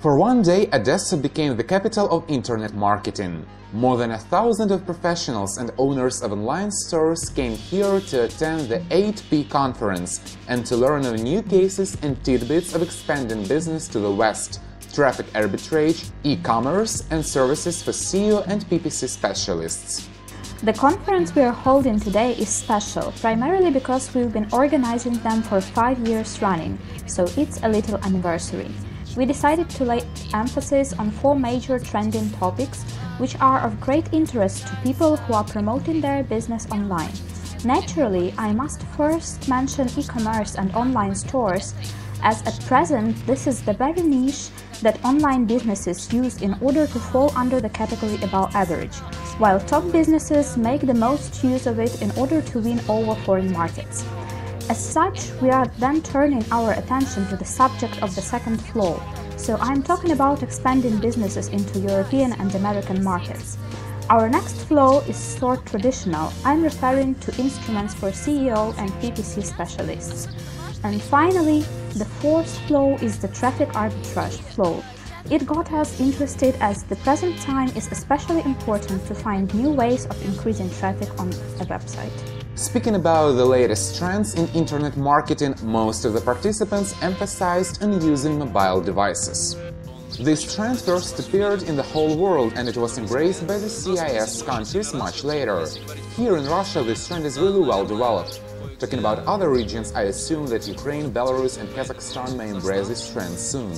For one day, Odessa became the capital of internet marketing. More than 1,000 of professionals and owners of online stores came here to attend the 8P conference and to learn of new cases and tidbits of expanding business to the West, traffic arbitrage, e-commerce, and services for SEO and PPC specialists. The conference we are holding today is special, primarily because we've been organizing them for 5 years running, so it's a little anniversary. We decided to lay emphasis on 4 major trending topics, which are of great interest to people who are promoting their business online. Naturally, I must first mention e-commerce and online stores, as at present this is the very niche that online businesses use in order to fall under the category above average, while top businesses make the most use of it in order to win over foreign markets. As such, we are then turning our attention to the subject of the second floor, so I'm talking about expanding businesses into European and American markets. Our next flow is sort traditional, I'm referring to instruments for SEO and PPC specialists. And finally, the fourth flow is the traffic arbitrage flow. It got us interested as the present time is especially important to find new ways of increasing traffic on a website. Speaking about the latest trends in internet marketing, most of the participants emphasized on using mobile devices. This trend first appeared in the whole world and it was embraced by the CIS countries much later. Here in Russia this trend is really well developed. Talking about other regions, I assume that Ukraine, Belarus and Kazakhstan may embrace this trend soon.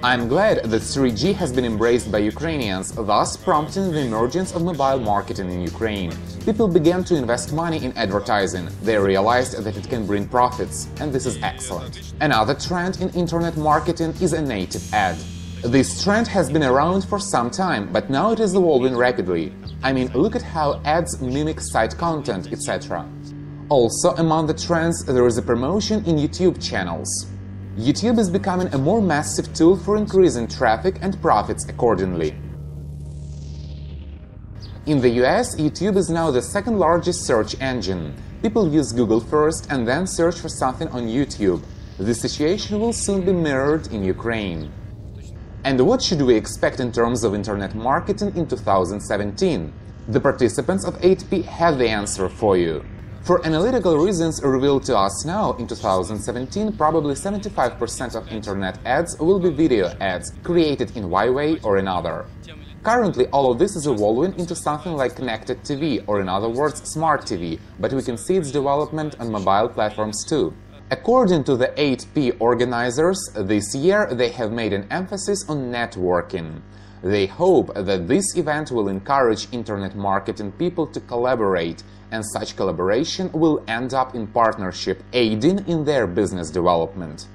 I'm glad that 3G has been embraced by Ukrainians, thus prompting the emergence of mobile marketing in Ukraine. People began to invest money in advertising, they realized that it can bring profits, and this is excellent. Another trend in internet marketing is a native ad. This trend has been around for some time, but now it is evolving rapidly. I mean, look at how ads mimic site content, etc. Also, among the trends, there is a promotion in YouTube channels. YouTube is becoming a more massive tool for increasing traffic and profits accordingly. In the US, YouTube is now the second largest search engine. People use Google first and then search for something on YouTube. This situation will soon be mirrored in Ukraine. And what should we expect in terms of internet marketing in 2017? The participants of 8P have the answer for you. For analytical reasons revealed to us now, in 2017 probably 75% of internet ads will be video ads, created in one way or another. Currently all of this is evolving into something like connected TV, or in other words smart TV, but we can see its development on mobile platforms too. According to the 8P organizers, this year they have made an emphasis on networking. They hope that this event will encourage internet marketing people to collaborate, and such collaboration will end up in partnership, aiding in their business development.